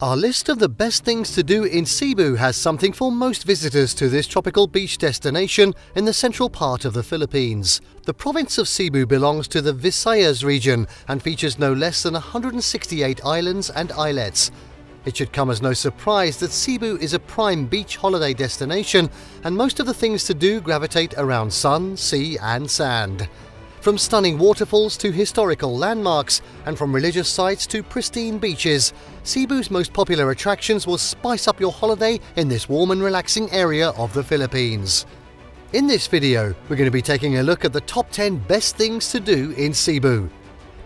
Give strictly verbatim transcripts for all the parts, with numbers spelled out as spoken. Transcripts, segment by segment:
Our list of the best things to do in Cebu has something for most visitors to this tropical beach destination in the central part of the Philippines. The province of Cebu belongs to the Visayas region and features no less than one hundred sixty-eight islands and islets. It should come as no surprise that Cebu is a prime beach holiday destination and most of the things to do gravitate around sun, sea and sand. From stunning waterfalls to historical landmarks, and from religious sites to pristine beaches, Cebu's most popular attractions will spice up your holiday in this warm and relaxing area of the Philippines. In this video, we're going to be taking a look at the top ten best things to do in Cebu.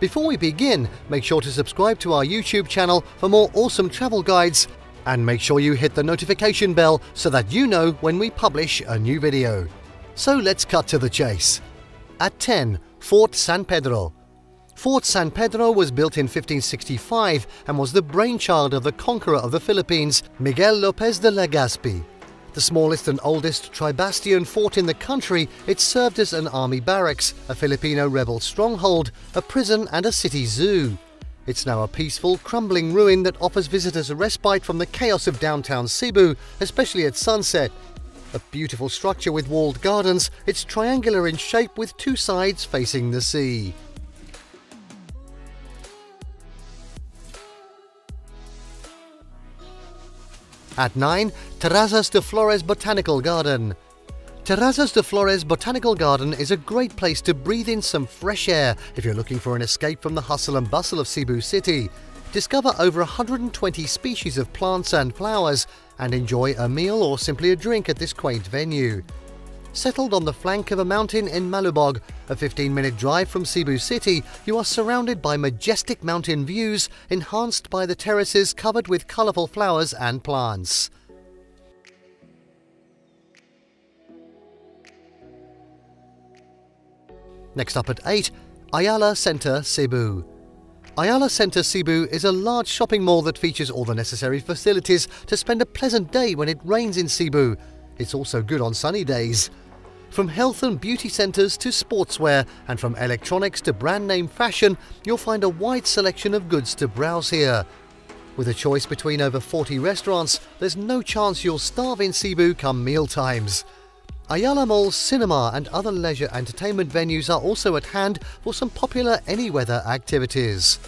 Before we begin, make sure to subscribe to our YouTube channel for more awesome travel guides, and make sure you hit the notification bell so that you know when we publish a new video. So let's cut to the chase. At ten. Fort San Pedro. Fort San Pedro was built in fifteen sixty-five and was the brainchild of the conqueror of the Philippines, Miguel Lopez de Legazpi. The smallest and oldest Tribastian fort in the country, it served as an army barracks, a Filipino rebel stronghold, a prison and a city zoo. It's now a peaceful, crumbling ruin that offers visitors a respite from the chaos of downtown Cebu, especially at sunset. A beautiful structure with walled gardens, it's triangular in shape with two sides facing the sea. At nine. Terrazas de Flores Botanical Garden. Terrazas de Flores Botanical Garden is a great place to breathe in some fresh air if you're looking for an escape from the hustle and bustle of Cebu City. Discover over one hundred twenty species of plants and flowers, and enjoy a meal or simply a drink at this quaint venue. Settled on the flank of a mountain in Malabog, a fifteen minute drive from Cebu City, you are surrounded by majestic mountain views enhanced by the terraces covered with colorful flowers and plants. Next up at eight, Ayala Center Cebu. Ayala Center Cebu is a large shopping mall that features all the necessary facilities to spend a pleasant day when it rains in Cebu. It's also good on sunny days. From health and beauty centers to sportswear, and from electronics to brand name fashion, you'll find a wide selection of goods to browse here. With a choice between over forty restaurants, there's no chance you'll starve in Cebu come meal times. Ayala Mall's cinema and other leisure entertainment venues are also at hand for some popular any-weather activities.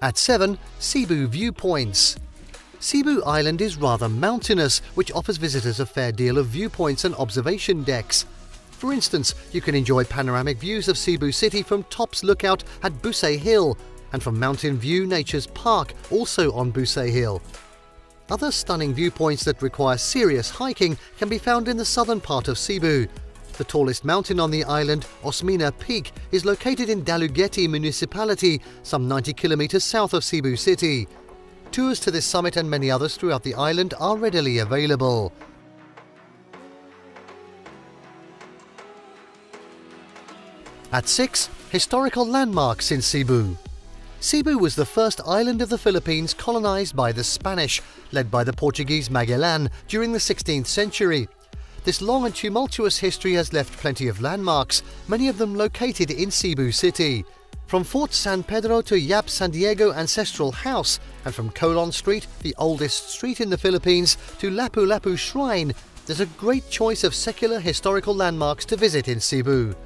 At seven. Cebu Viewpoints. Cebu Island is rather mountainous, which offers visitors a fair deal of viewpoints and observation decks. For instance, you can enjoy panoramic views of Cebu City from Top's Lookout at Busay Hill, and from Mountain View Nature's Park, also on Busay Hill. Other stunning viewpoints that require serious hiking can be found in the southern part of Cebu. The tallest mountain on the island, Osmina Peak, is located in Dalugeti municipality, some ninety kilometers south of Cebu City. Tours to this summit and many others throughout the island are readily available. At six. Historical landmarks in Cebu. Cebu was the first island of the Philippines colonized by the Spanish, led by the Portuguese Magellan during the sixteenth century. This long and tumultuous history has left plenty of landmarks, many of them located in Cebu City. From Fort San Pedro to Yap San Diego Ancestral House, and from Colon Street, the oldest street in the Philippines, to Lapu-Lapu Shrine, there's a great choice of secular historical landmarks to visit in Cebu.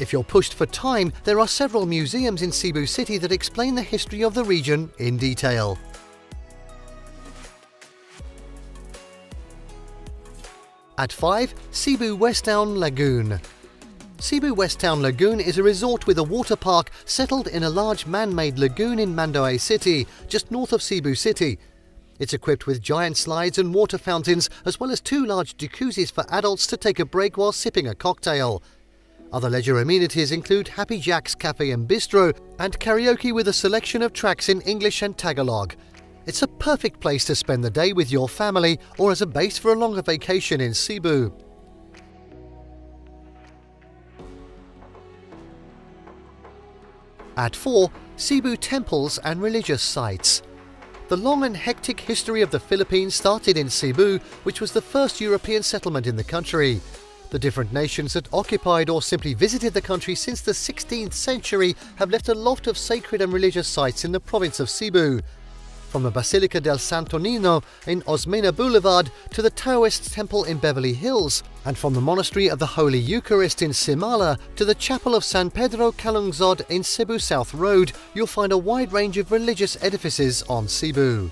If you're pushed for time, there are several museums in Cebu City that explain the history of the region in detail. At five. Cebu Westown Lagoon. Cebu Westown Lagoon is a resort with a water park settled in a large man-made lagoon in Mandaue City, just north of Cebu City. It's equipped with giant slides and water fountains, as well as two large jacuzzis for adults to take a break while sipping a cocktail. Other leisure amenities include Happy Jack's Cafe and Bistro, and karaoke with a selection of tracks in English and Tagalog. It's a perfect place to spend the day with your family or as a base for a longer vacation in Cebu. At four. Cebu Temples and Religious Sites. The long and hectic history of the Philippines started in Cebu, which was the first European settlement in the country. The different nations that occupied or simply visited the country since the sixteenth century have left a lot of sacred and religious sites in the province of Cebu. From the Basilica del Santo Nino in Osmeña Boulevard to the Taoist Temple in Beverly Hills, and from the Monastery of the Holy Eucharist in Simala to the Chapel of San Pedro Calungsod in Cebu South Road, you'll find a wide range of religious edifices on Cebu.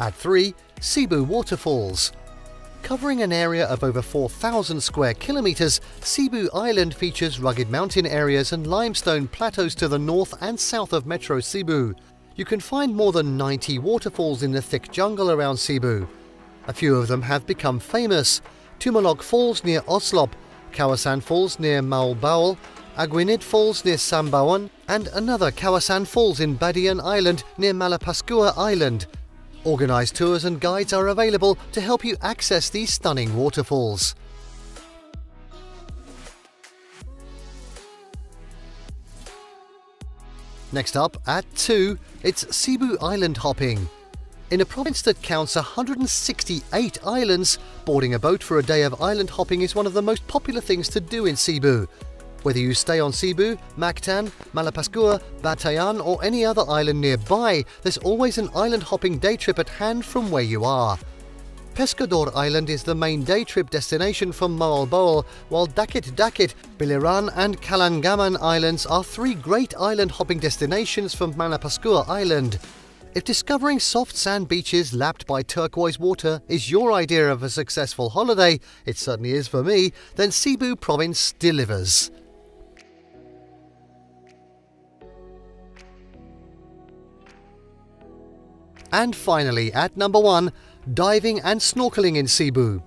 At three, Cebu Waterfalls. Covering an area of over four thousand square kilometers, Cebu Island features rugged mountain areas and limestone plateaus to the north and south of Metro Cebu. You can find more than ninety waterfalls in the thick jungle around Cebu. A few of them have become famous: Tumalog Falls near Oslob, Kawasan Falls near Maul Baul, Aguinid Falls near Sambawan, and another Kawasan Falls in Badian Island near Malapascua Island. Organized tours and guides are available to help you access these stunning waterfalls. Next up, at two, it's Cebu Island hopping. In a province that counts one hundred sixty-eight islands, boarding a boat for a day of island hopping is one of the most popular things to do in Cebu. Whether you stay on Cebu, Mactan, Malapascua, Batayan or any other island nearby, there's always an island hopping day trip at hand from where you are. Pescador Island is the main day trip destination from Moalboal, while Dakit Dakit, Biliran and Kalangaman Islands are three great island hopping destinations from Malapascua Island. If discovering soft sand beaches lapped by turquoise water is your idea of a successful holiday, it certainly is for me, then Cebu Province delivers. And finally, at number one, diving and snorkeling in Cebu.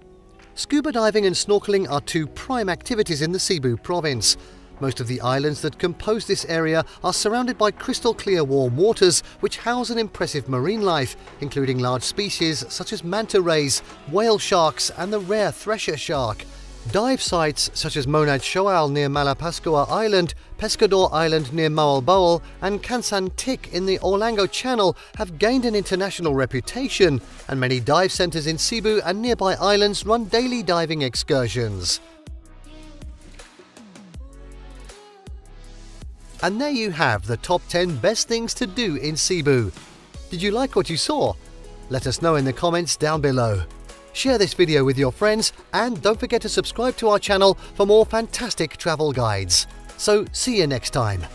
Scuba diving and snorkeling are two prime activities in the Cebu province. Most of the islands that compose this area are surrounded by crystal clear warm waters which house an impressive marine life, including large species such as manta rays, whale sharks and the rare thresher shark. Dive sites such as Monad Shoal near Malapascua Island, Pescador Island near Moalboal and Kansan Tik in the Orlango Channel have gained an international reputation, and many dive centres in Cebu and nearby islands run daily diving excursions. And there you have the top ten best things to do in Cebu. Did you like what you saw? Let us know in the comments down below. Share this video with your friends and don't forget to subscribe to our channel for more fantastic travel guides. So see you next time.